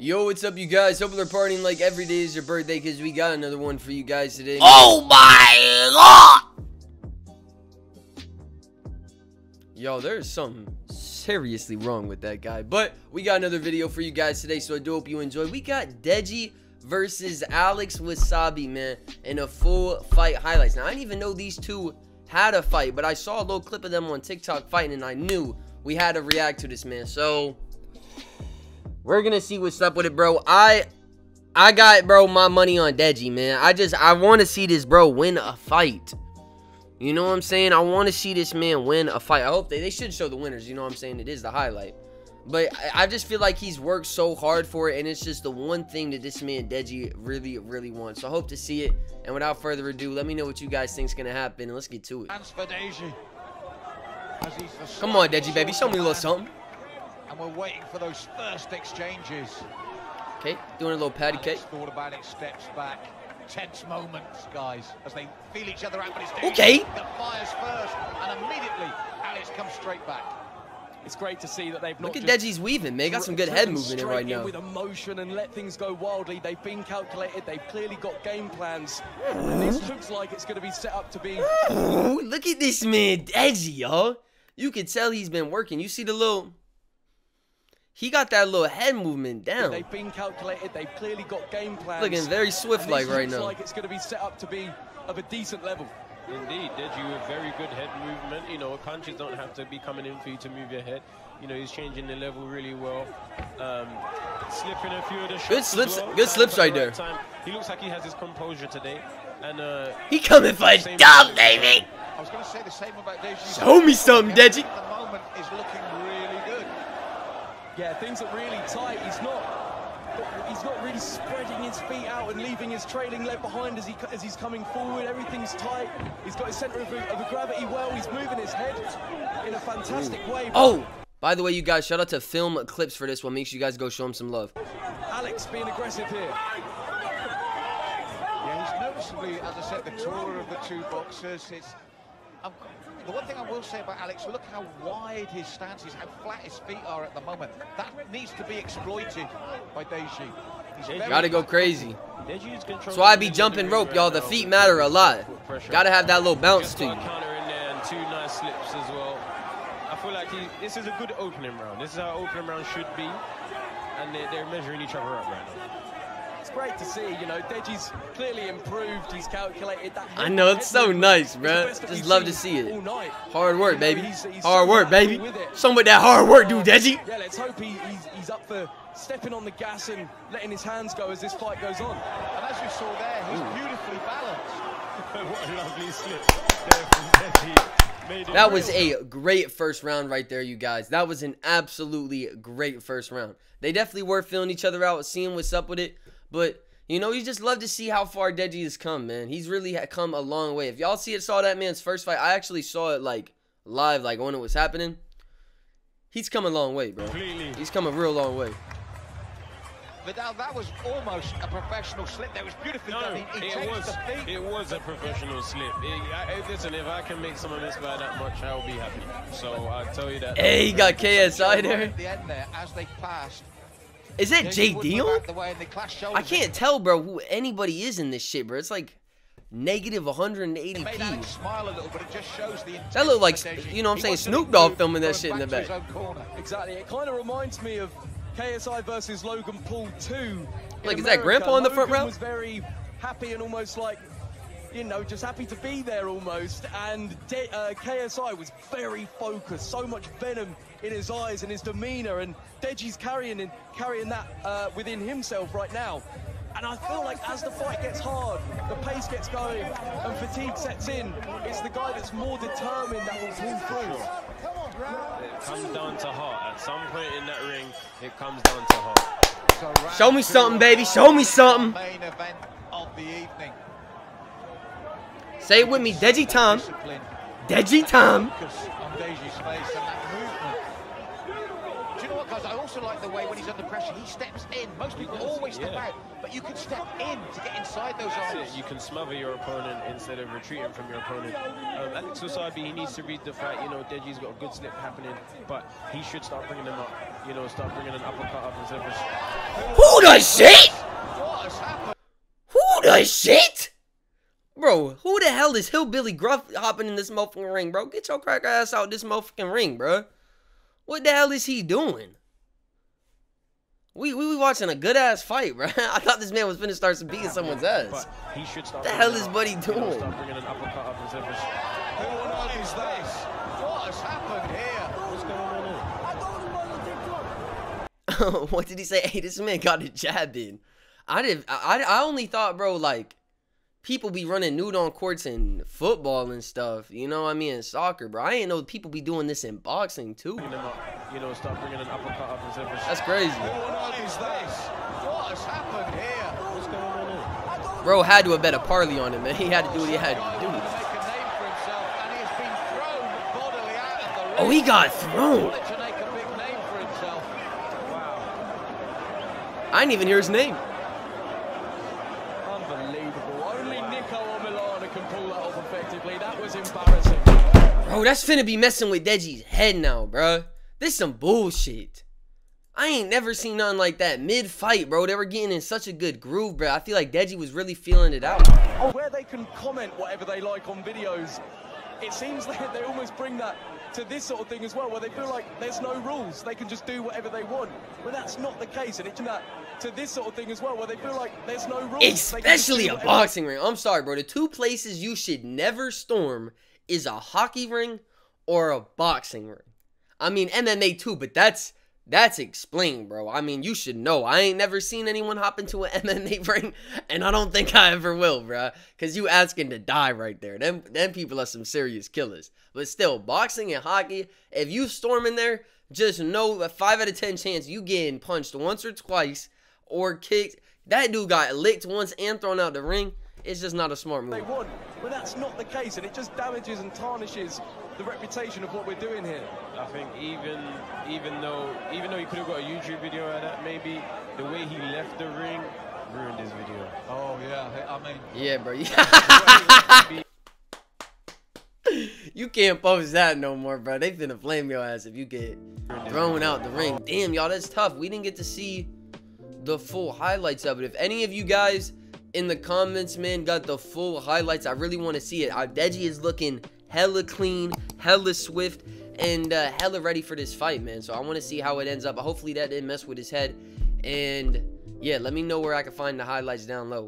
Yo, what's up, you guys? Hope they're partying like every day is your birthday, because we got another one for you guys today. Oh my god! Yo, there's something seriously wrong with that guy. But we got another video for you guys today, so I do hope you enjoy. We got Deji versus Alex Wassabi, man, in a full fight highlights. Now, I didn't even know these two had a fight, but I saw a little clip of them on TikTok fighting, and I knew we had to react to this, man. So we're gonna see what's up with it, bro. I got, bro, my money on Deji, man. I want to see this bro win a fight. You know what I'm saying? I want to see this man win a fight. I hope they should show the winners. You know what I'm saying? It is the highlight. But I just feel like he's worked so hard for it, and it's just the one thing that this man Deji really, really wants. So I hope to see it. And without further ado, let me know what you guys think's gonna happen, and let's get to it. Come on, Deji, baby, show me a little something. And we're waiting for those first exchanges. Okay, doing a little patty cake. Thought about it, steps back. Tense moments, guys, as they feel each other out. But it's okay. That fires first, and immediately Alex comes straight back. It's great to see that they've look at Deji's weaving, man. They got some good head movement in right now. With emotion and let things go wildly. They've been calculated. They've clearly got game plans. And this looks like it's going to be set up to be. Ooh, look at this man, Deji, y'all. You can tell he's been working. You see the little. He got that little head movement down. They've been calculated. They've clearly got game plans. Looking very swift like right now. Looks like it's going to be set up to be of a decent level. Indeed, Deji with very good head movement. You know, punches don't have to be coming in for you to move your head. You know, he's changing the level really well. Slipping a few of the shots. Good slips, well. Good slips right there. Time. He looks like he has his composure today. And he coming for a dub, baby. I was going to say the same about Deji. Show me something, Deji. The moment is looking really good. Yeah, things are really tight. He's not really spreading his feet out and leaving his trailing leg behind as he's coming forward. Everything's tight. He's got his center of gravity well. He's moving his head in a fantastic way. Oh, by the way, you guys, shout out to FilmClips for this one. Make sure you guys go show him some love. Alex being aggressive here. Yeah, he's noticeably, as I said, the taller of the two boxers. The one thing I will say about Alex, look how wide his stance is, how flat his feet are at the moment. That needs to be exploited by Deji. He's gotta go crazy. So I be jumping rope, y'all. The feet matter a lot. Gotta have that little bounce to you. Counter in there and two nice slips as well. I feel like this is a good opening round. This is how opening round should be. And they're measuring each other up right now. It's great to see, you know, Deji's clearly improved. He's calculated that. I know, it's so nice, bro. Just love to see it. Hard work, baby. Hard work, baby. Some with that hard work, dude, Deji. Yeah, let's hope he's up for stepping on the gas and letting his hands go as this fight goes on. And as you saw there, he's beautifully balanced. What a lovely slip there from Deji. That was a great first round right there, you guys. That was an absolutely great first round. They definitely were feeling each other out, seeing what's up with it. But, you know, you just love to see how far Deji has come, man. He's really come a long way. If y'all saw that man's first fight, I actually saw it, like, live, like, when it was happening. He's come a long way, bro. He's come a real long way. Vidal, that was almost a professional slip. That was beautifully done. It was a professional slip. Listen, if I can make someone miss by that much, I'll be happy. So I'll tell you that. Hey, he got KSI there. At the end there, as they passed. Is that Jay Deal? I can't tell, bro, who anybody is in this shit, bro. It's like negative 180p. That looked like, you know what I'm saying, Snoop Dogg filming that shit in the back. Exactly. It kind of reminds me of KSI versus Logan Paul 2. Like, is that Grandpa in the front row? Logan was very happy and almost like, you know, just happy to be there almost. And KSI was very focused, so much venom in his eyes and his demeanor, and Deji's carrying that within himself right now. And I feel like as the fight gets hard, the pace gets going, and fatigue sets in, it's the guy that's more determined that will pull through. It comes down to heart. At some point in that ring, it comes down to heart. Show me something, baby. Show me something. Main event of the evening. Say it with me, Deji Tom. Deji Tom. Do you know what, guys? does. I also like the way when he's under pressure, he steps in. Most people always step out, but you can step in to get inside those arms. You can smother your opponent instead of retreating from your opponent. Alex Wassabi, he needs to read the fight. You know, Deji's got a good slip happening, but he should start bringing them up. You know, start bringing an uppercut up instead of... Who the shit? What has happened? Who the shit? Bro, who the hell is Hillbilly Gruff hopping in this motherfucking ring, bro? Get your crack ass out this motherfucking ring, bro. What the hell is he doing? We watching a good-ass fight, bro. I thought this man was finna start beating someone's ass. But he should stop. What the hell is Buddy doing? Who is this? What has happened here? What's going on? What did he say? Hey, this man got a jab in. I only thought, bro, like, people be running nude on courts in football and stuff, you know what I mean, in soccer, bro. I ain't know people be doing this in boxing, too. You know, stop bringing an uppercut up instead of... That's crazy. What is this? What has happened here? What's going on? Bro had to have bet a parlay on it, man. He had to do what he had to do. Oh, he got thrown. I didn't even hear his name. Embarrassing. Bro, that's finna be messing with Deji's head now, bro. This some bullshit. I ain't never seen nothing like that mid-fight, bro. They were getting in such a good groove, bro. I feel like Deji was really feeling it out. Oh, where they can comment whatever they like on videos, it seems like they almost bring that to this sort of thing as well, where they feel like there's no rules, they can just do whatever they want. But that's not the case, and it's not to this sort of thing as well, where they feel like there's no rules. Especially a boxing ring. I'm sorry, bro. The two places you should never storm is a hockey ring or a boxing ring. I mean, MMA too, but that's explained, bro. I mean, you should know. I ain't never seen anyone hop into an MMA ring, and I don't think I ever will, bro. Because you asking to die right there. Them people are some serious killers. But still, boxing and hockey, if you storm in there, just know a 5 out of 10 chance you getting punched once or twice or kicked. That dude got licked once and thrown out the ring. It's just not a smart move. They won, but that's not the case, and it just damages and tarnishes the reputation of what we're doing here. I think even though he could have got a YouTube video out of that, maybe the way he left the ring ruined his video. Oh yeah, I mean. Yeah, bro. You can't post that no more, bro. They finna flame your ass if you get thrown out the ring. Damn, y'all, that's tough. We didn't get to see the full highlights of it. If any of you guys in the comments, man, got the full highlights, I really want to see it. Deji is looking hella clean, hella swift, and hella ready for this fight, man. So I want to see how it ends up. Hopefully that didn't mess with his head. And yeah, let me know where I can find the highlights down low.